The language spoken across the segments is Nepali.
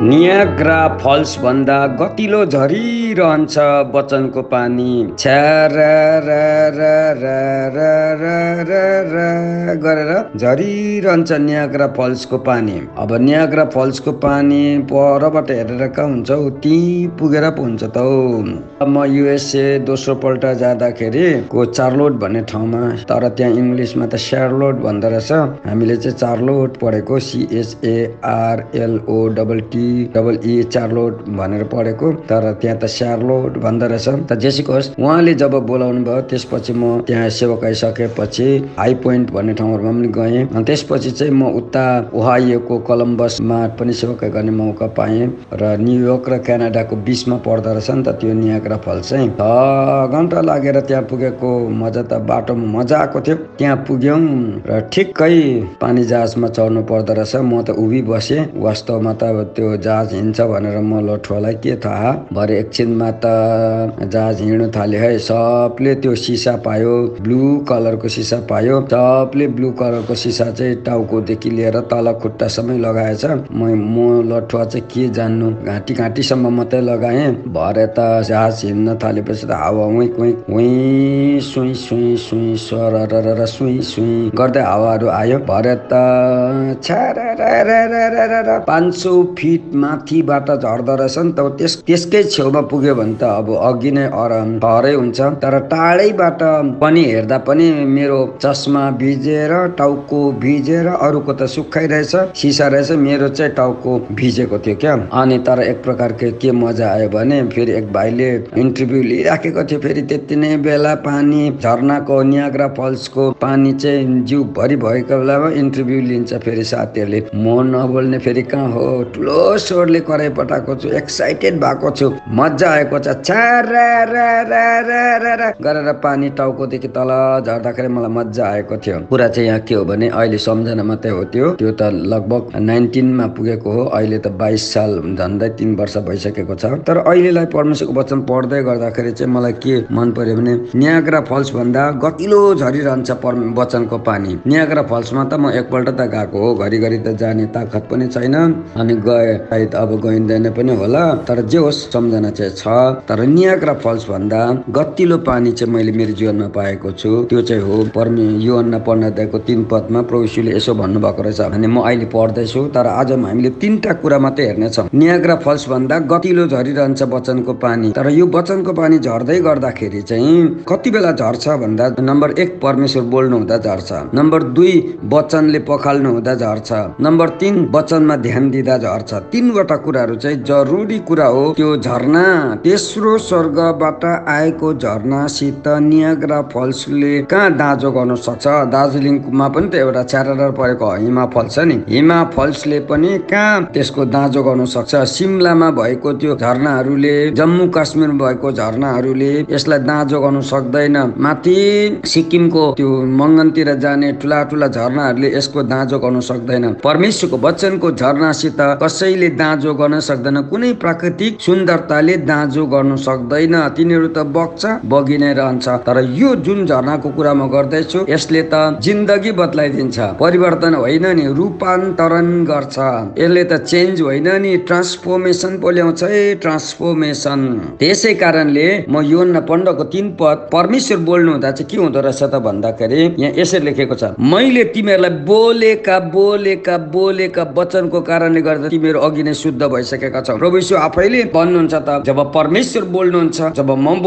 नियाग्रा फल्स भन्दा गतिलो झरिरहन्छ वचनको पानी, छ्यारारारारारारारा गरेर झरिरहन्छ नियाग्रा फल्सको पानी। अब नियाग्रा फल्सको पानी परबाट हेरेर कहाँ हुन्छ, ती पुगेर पो हुन्छ त हौ। म युएसए दोस्रो पल्ट जाँदाखेरि को चार्लोट भन्ने ठाउँमा, तर त्यहाँ इङ्ग्लिसमा त शार्लोट भन्दो रहेछ, हामीले चाहिँ चार्लोट पढेको, CHARLOTE चार्लोट भनेर पढेको, तर त्यहाँ त शार्लोट भन्दो रहेछ। जेसुको होस्, उहाँले जब बोलाउनु भयो त्यसपछि म त्यहाँ सेवक आइसकेपछि हाई पोइन्ट भन्ने ठाउँहरूमा पनि गएँ, अनि त्यसपछि चाहिँ म उता ओहायोको कोलम्बसमा पनि सेवकाई गर्ने मौका पाएँ। र न्युयोर्क र क्यानाडाको बीचमा पर्दो रहेछ नि त त्यो नियाग्रा फल्स चाहिँ। 6 घन्टा लागेर त्यहाँ पुगेको, मजा त बाटोमा मजा आएको थियो। त्यहाँ पुग्यौँ र ठिक्कै पानी जहाजमा चढ्नु पर्दो रहेछ। म त उभि बसेँ, वास्तवमा त त्यो जहाज हिँड्छ भनेर म लठुवालाई के थाहा, भरे एकछिनमा त जहाज हिँड्नु थाल्यो है। सबले त्यो सिसा पायो, ब्लू कलरको सिसा पायो, सबले ब्लू कलरको सिसा चाहिँ टाउकोदेखि लिएर तल खुट्टासम्मै लगाएछ। म लठुवा चाहिँ के जान्नु, घाँटी घाँटीसम्म मात्रै लगाएँ। भरे त जहाज हिँड्न थालेपछि त हावा वहीँ वहीँ सुई सुई सुई सर सुई सुई गर्दै हावाहरू आयो। भरे त 500 फिट माथिबाट झर्दो रहेछ नि त। त्यसकै छेउमा पुग्यो भने त अब अघि नै हरै हुन्छ, तर टाढैबाट पनि हेर्दा पनि मेरो चस्मा भिजेर, टाउको भिजेर, अरूको त सुक्खै रहेछ सिसा रहेछ, मेरो चाहिँ टाउको भिजेको थियो क्या। अनि तर एक प्रकारको के मजा आयो भने, फेरि एक भाइले इन्टरभ्यू लिइराखेको थियो, फेरि त्यति नै बेला पानी झर्नाको नियाग्रा फल्सको पानी चाहिँ जिउभरि भएको बेलामा इन्टरभ्यू लिन्छ। फेरि साथीहरूले म नबोल्ने फेरि कहाँ हो, ठुलो स्वरले कराइपठाएको छु, एक्साइटेड भएको छु, मजा आएको छ। छ्यारारारारारा गरेर पानी टाउकोदेखि तल झर्दाखेरि मलाई मजा आएको थियो। कुरा चाहिँ यहाँ के हो भने, अहिले सम्झना मात्रै हो त्यो, त्यो त लगभग 19 मा पुगेको हो, अहिले त 22 साल झन्डै 3 वर्ष भइसकेको छ। तर अहिलेलाई परमेश्वरको वचन पढ्दै गर्दाखेरि चाहिँ मलाई के मन पर्यो भने, नियाग्रा फल्स भन्दा गतिलो झरिरहन्छ वचनको पानी। नियाग्रा फल्समा त म एकपल्ट त गएको हो, घरिघरि त जाने ताकत पनि छैन, अनि गए सायद अब गइँदैन पनि होला, तर जे होस् सम्झना चाहिँ छ। तर नियाग्रा फल्स भन्दा गतिलो पानी चाहिँ मैले मेरो जीवनमा पाएको छु, त्यो चाहिँ हो। योहन्ना पण्डितको 3 पदमा प्रभु यीशुले यसो भन्नुभएको रहेछ भने, म अहिले पढ्दैछु, तर आज हामीले 3टा कुरा मात्रै हेर्नेछौँ। नियाग्रा फल्स भन्दा गतिलो झरिरहन्छ वचनको पानी, तर यो वचनको पानी झर्दै गर्दाखेरि चाहिँ कति बेला झर्छ भन्दा, नम्बर 1 परमेश्वर बोल्नु हुँदा झर्छ, नम्बर 2 वचनले पखाल्नु हुँदा झर्छ, नम्बर 3 वचनमा ध्यान दिँदा झर्छ। 3वटा कुराहरू चाहिँ जरुरी कुरा हो। त्यो झरना, तेस्रो स्वर्गबाट आएको झरनासित नियाग्रा फल्सले कहाँ दाँजो गर्न सक्छ। दार्जिलिङमा पनि त एउटा छ्यारारार परेको हिमा फल्स छ नि, हिमा फल्सले पनि कहाँ त्यसको दाँजो गर्न सक्छ। सिमलामा भएको त्यो झरनाहरूले, जम्मू काश्मीरमा भएको झरनाहरूले यसलाई दाँजो गर्न सक्दैन। माथि सिक्किमको त्यो मङ्गनतिर जाने ठुला ठुला झरनाहरूले यसको दाँजो गर्न सक्दैन। परमेश्वरको वचनको झरनासित कसैले दाँजो गर्न सक्दैन, कुनै प्राकृतिक सुन्दरताले दाँजो गर्न सक्दैन। तिनीहरू त बग्छ, बगि नै रहन्छ, तर यो जुन झरनाको कुरा म गर्दैछु यसले त जिन्दगी बदलाइदिन्छ। परिवर्तन होइन नि, रूपान्तरण गर्छ। यसले त चेन्ज होइन नि, ट्रान्सफर्मेसन बोल्याउँछ है, ट्रान्सफर्मेसन। त्यसै कारणले म योहन्ना 15 को 3 पद परमेश्वर बोल्नु हुँदा चाहिँ के हुँदो रहेछ त भन्दाखेरि, यहाँ यसरी लेखेको छ, मैले तिमीहरूलाई बोलेका बोलेका बोलेका वचनको कारणले गर्दा तिमीहरू अघि नै शुद्ध भइसकेका छौ। प्रभु यीशु आफैले भन्नुहुन्छ त, जब परमेश्वर बोल्नुहुन्छ, जब म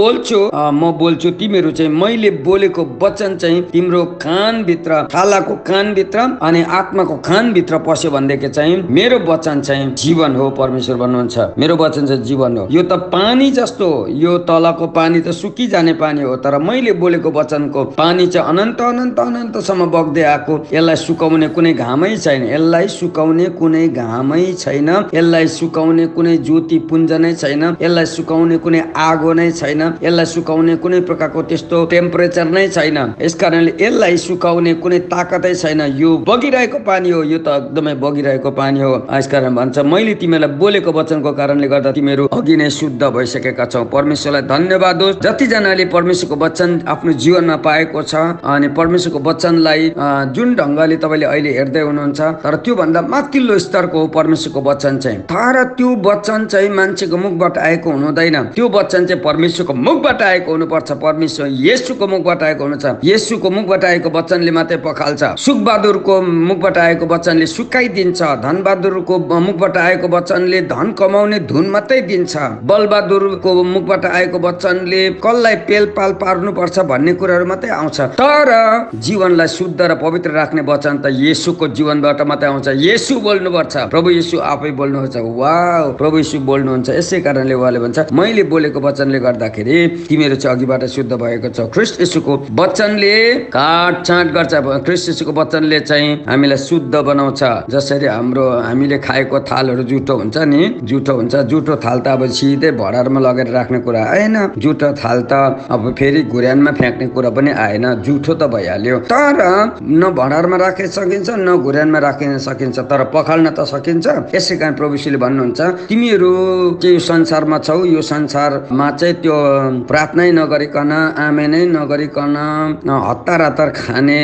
बोल्छु तिमीहरू चाहिँ मैले बोलेको वचन चाहिँ तिम्रो कान भित्र, थालाको कान भित्र अनि आत्माको कान भित्र पस्यो भनेदेखि चाहिँ मेरो वचन चाहिँ जीवन हो। परमेश्वर भन्नुहुन्छ मेरो वचन चाहिँ जीवन हो। यो त पानी जस्तो हो, यो तलको पानी त सुकिजाने पानी हो, तर मैले बोलेको वचनको पानी चाहिँ अनन्त अनन्त अनन्तसम्म बग्दै आएको। यसलाई सुकाउने कुनै घामै छैन, यसलाई सुकाउने कुनै घामै छैन, यसलाई सुकाउने कुनै ज्योति पुञ्ज नै छैन, यसलाई सुकाउने कुनै आगो नै छैन, यसलाई सुकाउने कुनै प्रकारको त्यस्तो टेम्परेचर नै छैन। यस कारणले यसलाई सुकाउने कुनै ताकतै छैन। यो बगिरहेको पानी हो, यो त एकदमै बगिरहेको पानी हो। यसकारण भन्छ, मैले तिमीहरूलाई बोलेको वचनको कारणले गर्दा तिमीहरू अघि नै शुद्ध भइसकेका छौ। परमेश्वरलाई धन्यवाद होस्, जतिजनाले परमेश्वरको वचन आफ्नो जीवनमा पाएको छ अनि परमेश्वरको वचनलाई जुन ढङ्गले तपाईँले अहिले हेर्दै हुनुहुन्छ, तर त्यो भन्दा माथिल्लो स्तरको परमेश्वरको वचन चाहिँ। तर त्यो वचन चाहिँ मान्छेको मुखबाट आएको हुँदैन, त्यो वचन चाहिँ परमेश्वरको मुखबाट आएको हुनुपर्छ। परमेश्वर येशूको मुखबाट आएको हुन्छ। येशूको मुखबाट आएको वचनले मात्रै पखाल्छ। सुखबहादुरको मुखबाट आएको वचनले सुकाइदिन्छ। धनबहादुरको मुखबाट आएको वचनले धन कमाउने धुन मात्रै दिन्छ। बलबहादुरको मुखबाट आएको वचनले कललाई पेलपाल पार्नु पर्छ भन्ने कुराहरु मात्रै आउँछ। तर जीवनलाई शुद्ध र पवित्र राख्ने वचन त येशूको जीवनबाट मात्रै आउँछ। येशू बोल्नुपर्छ, प्रभु येशू आफै बोल्नुहुन्छ। वाउ, प्रभु येशू बोल्नुहुन्छ। यसै कारणले उहाँले भन्छ, मैले बोलेको वचनले गर्दाखेरि तिमीहरू चाहिँ अघिबाट शुद्ध भएको छ। ख्रीष्ट येशूको वचनले काटछाँट गर्छ। ख्रीष्ट येशूको वचनले चाहिँ हामीलाई शुद्ध बनाउँछ। जसरी हामीले खाएको थालहरू जुठो हुन्छ नि, जुठो हुन्छ। जुठो थाल त अब सिधै भडारमा लगेर राख्ने कुरा आएन। जुठो थाल त अब फेरि घुर्यानमा फ्याँक्ने कुरा पनि आएन। जुठो त भइहाल्यो। तर न भडारमा राख्न सकिन्छ न घुर्यानमा राख्न सकिन्छ, तर पखाल्न त सकिन्छ। यसै कारण प्रभुजीले भन्नुहुन्छ, तिमीहरू चाहिँ यो संसारमा छौ, यो संसारमा चाहिँ त्यो प्रार्थना नगरिकन, आमेन नगरिकन, हतार हतार खाने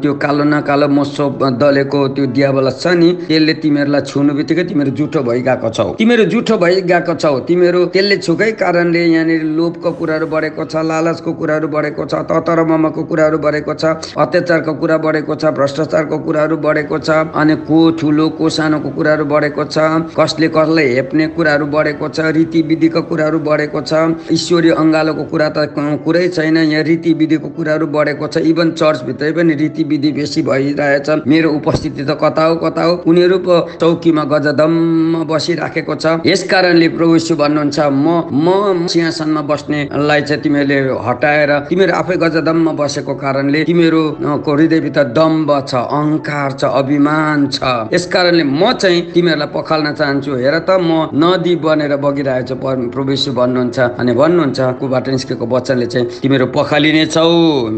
त्यो कालो न कालो मोसो दलेको त्यो दियावल छ नि, त्यसले तिमीहरूलाई छुनु बित्तिकै तिमीहरू जुठो भइगएको छौ। तिमीहरू जुठो भइगएको छौ। तिमीहरू त्यसले छुकै कारणले यहाँनिर लोभको कुराहरू बढेको छ, लालचको कुराहरू बढेको छ, ततरममको कुराहरू बढेको छ, अत्याचारको कुरा बढेको छ, भ्रष्टाचारको कुराहरू बढेको छ, अनि को ठुलो को सानोको कुराहरू बढेको छ, कसले कसलाई हेप्ने कुराहरू बढेको छ, रीतिविधिको कुराहरू बढेको छ। ईश्वरीय अंगालोको कुरा त कुरै छैन। यहाँ रीतिविधिको कुराहरू बढेको छ। इभन चर्च भित्रै पनि रीतिविधि बेसी भइरहेछ। मेरो उपस्थिति त कता हो कता हो, उनीहरू पो चौकीमा गजदम्म बसिराखेको छ। यस कारणले प्रभु येशू भन्नुहुन्छ, म सिंहासनमा बस्नेलाई चाहिँ तिमीहरूले हटाएर तिमीहरू आफै गजदम्म बसेको कारणले तिमीहरूको हृदयभित्र दम्भ छ, अहंकार छ, अभिमान छ। यस कारणले म चाहिँ तिमीहरूलाई पखाल्न चाहन्छु। हेर त, म नदी बनेर बगिरहेको छु, प्रभु येशू भन्नुहुन्छ। अनि भन्नुहुन्छ, कुबाट निस्केको वचनले चाहिँ तिमीहरू पखालिने छौ,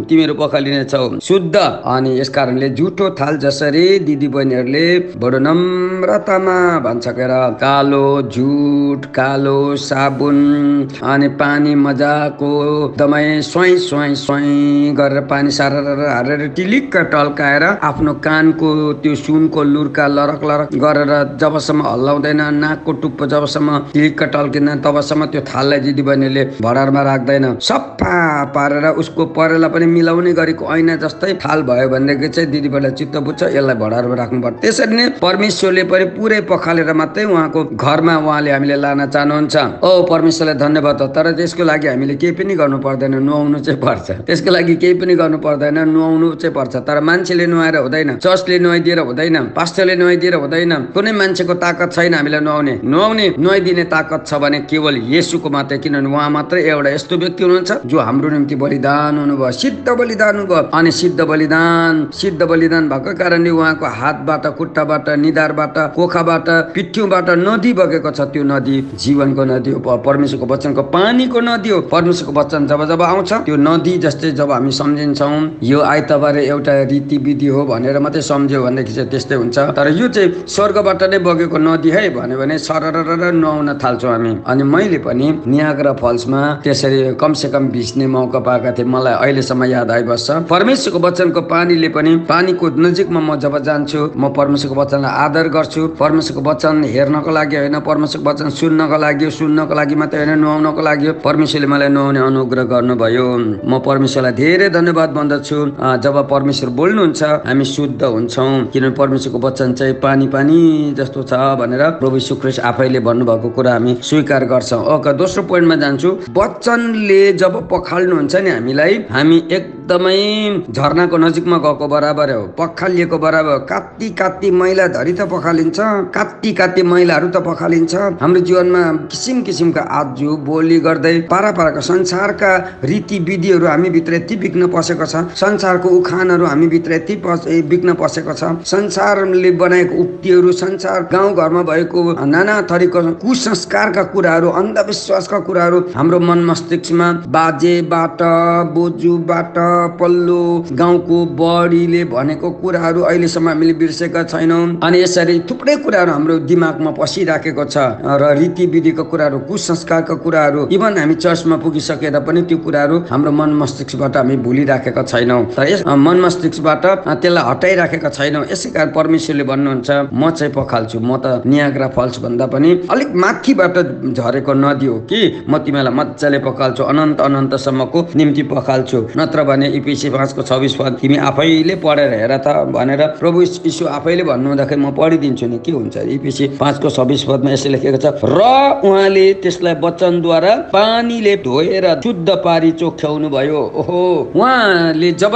तिमीहरू पखालिने छौ शुद्ध। अनि यस कारणले जुठो थाल जसरी दिदी बहिनीहरूले बडो नम्रतामा भन्छ, कालो जुट, कालो साबुन अनि पानी मजाको दमै स्वाई स्वाई स्वाई गरेर पानी सारेर हालेर टिलिक्क टल्काएर आफ्नो कानको त्यो सुनको लुर्का लरक लरक गरेर जबसम्म हल्लाउँदैन, नाकको टुप्पो जबसम्म टिलिक्क टल्किँदैन तबसम्म त्यो थाललाई दिदी बहिनीले भडारमा राख्दैन। सफा पारेर उसको परेला पनि मिलाउने गरेको ऐना जस्तै थाल भयो भनेदेखि चाहिँ दिदी बहिनीलाई चित्त बुझ्छ, यसलाई भडारमा राख्नुपर्छ। त्यसरी नै परमेश्वरले पनि पुरै पखालेर मात्रै उहाँको घरमा उहाँले हामीले लान चाहनुहुन्छ। ओ परमेश्वरलाई धन्यवाद। तर त्यसको लागि हामीले केही पनि गर्नु पर्दैन, नुहाउनु चाहिँ पर्छ। त्यसको लागि केही पनि गर्नु पर्दैन, नुहाउनु चाहिँ पर्छ। तर मान्छेले नुहाएर हुँदैन, चर्चले नुहाइदिएर हुँदैन, पास्टरले नुहाइदिएर हुँदैन, कुनै मान्छेको ताकत छैन हामीलाई नुहाउने। नुहाइदिने ताकत छ भने केवल येशूको मात्रै, किनभने उहाँ मात्रै एउटा यस्तो व्यक्ति हुनुहुन्छ जो हाम्रो निम्ति बलिदान हुनुभयो, सिद्ध बलिदान हुनुभयो। अनि सिद्ध बलिदान भएको कारणले उहाँको हातबाट, खुट्टाबाट, निधारबाट, कोखाबाट, पिठ्यूबाट नदी बगेको छ। त्यो नदी जीवनको नदी हो, परमेश्वरको वचनको पानीको नदी हो। परमेश्वरको वचन जब आउँछ त्यो नदी जस्तै जब हामी सम्झिन्छौँ, यो आइतबार एउटा रीतिविधि हो भनेर मात्रै सम्झ्यो भनेदेखि चाहिँ त्यस्तै हुन्छ। तर यो चाहिँ स्वर्गबाट नै बगेको नदी है भन्यो भने सररर नुहाउन थाल्छौँ हामी। अनि मैले पनि नियाग्रा फल्समा त्यसरी कमसेकम भिज्ने मौका पाएको थिएँ। मलाई अहिलेसम्म याद आइबस्छ, परमेश्वरको वचनको पानीले पनि, पानीको नजिकमा म जब जान्छु म परमेश्वरको वचनलाई आदर गर्छु। परमेश्वरको वचन हेर्नको लागि होइन, परमेश्वरको वचन सुन्नको लागि मात्रै होइन, नुहाउनको लागि हो। परमेश्वरले मलाई नुहाउने अनुग्रह गर्नुभयो। म परमेश्वरलाई धेरै धन्यवाद भन्दछु। जब परमेश्वर बोल्नुहुन्छ हामी शुद्ध हुन्छौँ, किनभने परमेश्वरको वचन चाहिँ पानी जस्तो छ भनेर प्रभु येशू ख्रीष्ट आफैले भन्नुभएको कुरा हामी स्वीकार गर्छौँ। ओके, दोस्रो पोइन्टमा जान्छु। वचनले जब पखाल्नुहुन्छ नि हामीलाई, हामी एकदमै झर्नाको नजिकमा गएको बराबर हो, पखालिएको बराबर। कात्ती मैला धरी त पखालिन्छ, कात्ती मैलाहरू त पखालिन्छ। हाम्रो जीवनमा किसिम किसिमका आजु बोली गर्दै पाराका संसारका रीतिविधिहरू हामी भित्र यति बिग्न पसेको छ, संसारको उखानहरू हामी भित्र यति बिग्न पसेको छ, संसारले बनाएको उक्तिहरू, संसार गाउँ घरमा भएको नाना थरीको कुसंस्कारका कुराहरू, अन्धविश्वासका कुराहरू हाम्रो मन मस्तिष्कमा बाजेबाट, बोजूबाट, पल्लो गाउँको बडीले भनेको कुराहरु अहिले सम्म हामीले बिर्सेका छैनौं। अनि यसरी थुप्रै कुराहरु हाम्रो दिमागमा पसिराखेको छ र रीति विधिको कुराहरु, कुसंस्कारको कुराहरु, इभन हामी चर्चमा पुगिसकेर पनि त्यो कुराहरु हाम्रो मन मस्तिष्कबाट हामी भुलिराखेका छैनौं र यस मन मस्तिष्कबाट त्यसलाई हटाइराखेका छैनौं। यसैकारण परमेश्वरले भन्नुहुन्छ म चाहिँ पखाल्छु, म त नियाग्रा फल्स भन्दा पनि अलिक माथिबाट झरेको नदी हो कि म तिमीलाई मज्जाले पखाल्छु, अनन्त अनन्तसम्मको निम्ति पखाल्छु। नत्र भने इफिसी 5:26 तिमी आफैले पढेर हेर त भनेर प्रभु यीशु आफैले भन्नुहुँदाखेरि म पढिदिन्छु नि, के हुन्छ। इफिसी 5:26 यसले लेखेको छ, र उहाँले त्यसलाई वचनद्वारा पानीले धोएर शुद्ध पारी चोख्याउनु भयो। ओहो, उहाँले जब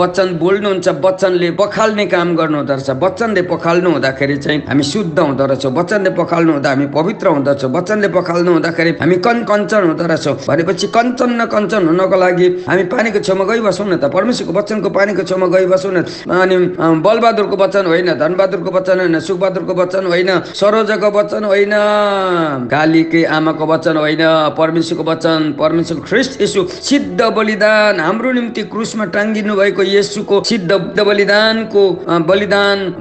वचन बोल्नुहुन्छ, वचनले पखाल्ने काम गर्नुहुँदो रहेछ। वचनले पखाल्नु हुँदाखेरि चाहिँ हामी शुद्ध हुँदो रहेछौँ, वचनले पखाल्नु हुँदा हामी पवित्र हुँदो रहेछौँ, वचनले पखाल्नु हुँदाखेरि हामी कञ्चन हुँदो रहेछौँ। भनेपछि कञ्चन न कञ्चन हुनको लागि हामी पानीको छेउमा गइबसौँ न त, परमेश्वरको वचनको पानीको छेउमा गइबसौँ न। अनि बलबहादुरको वचन होइन, धनबहादुरको वचन होइन, सुखबहादुरको वचन होइन, सरोजको वचन होइन, कालीकै आमाको वचन होइन, परमेश्वरको वचन, परमेश्वर ख्रीष्ट येशू सिद्ध बलिदान, हाम्रो निम्ति क्रुसमा टाँगिनु भएको येशूको सिद्ध बलिदानको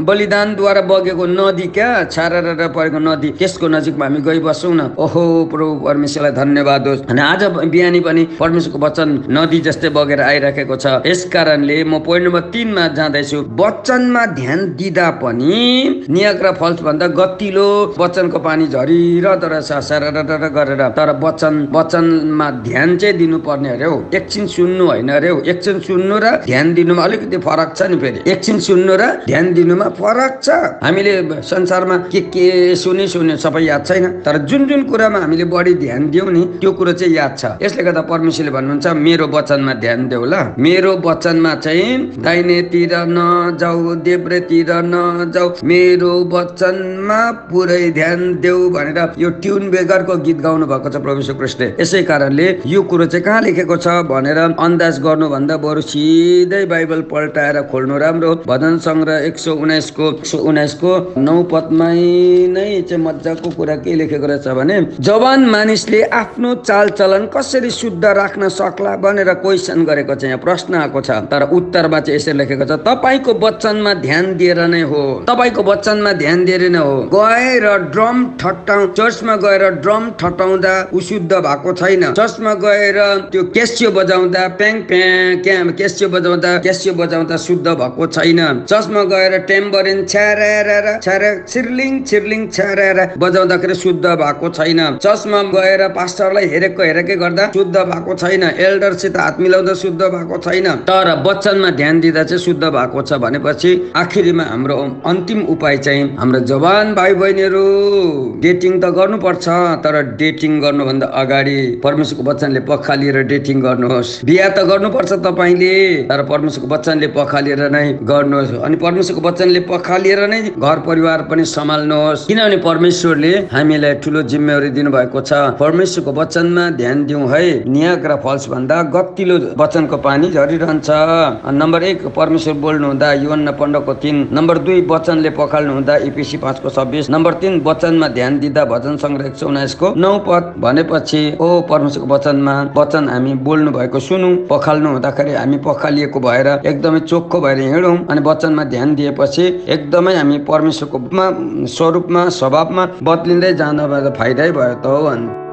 बलिदानद्वारा बगेको नदी, क्या छारेर परेको नदी, त्यसको नजिकमा हामी गइबसौँ न। ओहो प्रभु परमेश्वरलाई धन्यवाद होस्। अनि आज बिहानी पनि परमेश्वरको वचन नदी जस्तै बगेर आइराखेको छ। यस कारणले म पोइन्ट नम्बर 3 मा जाँदैछु, वचनमा ध्यान दिँदा पनि नियाग्रा फल्स भन्दा गतिलो वचनको पानी झरिरहँदो रहेछ सररर गरेर। तर वचनमा ध्यान चाहिँ दिनुपर्ने अरे हो, एकछिन सुन्नु होइन अरे हो। एकछिन सुन्नु र ध्यान दिनुमा अलिकति फरक छ नि, फेरि एकछिन सुन्नु र ध्यान दिनुमा फरक छ। हामीले संसारमा के सुन्यो सबै याद छैन, तर जुन जुन कुरामा हामीले बढी ध्यान दियौं नि त्यो कुरो चाहिँ याद छ। यसले गर्दा परमेश्वरले भन्नुहुन्छ मेरो वचनमा ध्यान देऊ ल, मेरो वचनमा चाहिँ दाहिनेतिर नजाऊ, देब्रेतिर नजाऊ, मेरो वचनमा पुरै ध्यान देऊ भनेर यो ट्युन बेगरको गीत गाउनु भएको छ प्रभु यीशु ख्रीष्टले। यसै कारणले यो कुरो चाहिँ कहाँ लेखेको छ भनेर अन्दाज गर्नुभन्दा बरु सिधै बाइबल पल्टाएर खोल्नु राम्रो। भजन संग्रह 119 को 9 पदमा नै चाहिँ मजाको कुरा के लेखेको रहेछ भने, जवान मानिसले आफ्नो चालचलन कसरी शुद्ध राख्न सक्ला भनेर क्वेसन गरेको छ, यहाँ प्रश्न आएको छ। तर उत्तरमा चाहिँ यसरी लेखेको छ, तपाईको वचनमा ध्यान दिएर नै हो, तपाईको वचनमा ध्यान दिएर नै हो। गएर ड्रम ठट्टाउ, चर्चमा गएर ड्रम ठट्टाउँदा उशुद्ध भएको छैन, चर्चमा गएर त्यो क्यासियो बजाउँदा प्याङ प्याङ क्यासियो बजाउँदा शुद्ध भएको छैन, चर्चमा गएर ट्याम्बरिन छिर्लिङ बजाउँदाखेरि शुद्ध भएको छैन, चर्चमा गएर पास्टरलाई हेरेकै गर्दा शुद्ध भएको छैन, एल्डरसित हात मिलाउँदा शुद्ध भएको छैन। तर वचनमा ध्यान दिँदा चाहिँ शुद्ध भएको छ। भनेपछि आखिरीमा हाम्रो अन्तिम उपाय चाहिँ हाम्रो जवान भाइ बहिनीहरू डेटिङ त गर्नुपर्छ, तर डेटिङ गर्नुभन्दा अगाडि परमेश्वरको वचनले पखालिएर डेटिङ गर्नुहोस्। बिहा त गर्नुपर्छ तपाईँले, तर परमेश्वरको वचनले पखालिएर नै गर्नुहोस्। अनि परमेश्वरको वचनले पखालिएर नै घर परिवार पनि सम्हाल्नुहोस्, किनभने परमेश्वरले हामीलाई ठुलो जिम्मेवारी दिनुभएको छ। परमेश्वरको वचनमा ध्यान दिउँ है, नियाग्रा फल्स भन्दा गतिलो वचनको पानी झरिरहन्छ। नम्बर 1 परमेश्वर बोल्नु हुँदा योहन्ना 15:3, नम्बर 2 वचनले पखाल्नु हुँदा इफिसी 5:26, नम्बर 3 वचनमा ध्यान दिँदा भजन संग्रह 119 को 9 पद। भनेपछि ओ परमेश्वरको वचनमा वचन हामी बोल्नु भएको सुनौं, पखाल्नु हुँदाखेरि हामी पखालिएको भएर एकदमै चोखो भएर हिँडौं, अनि वचनमा ध्यान दिएपछि एकदमै हामी परमेश्वरको स्वरूपमा स्वभावमा बदलिँदै जाँदा फाइदै भयो त हो।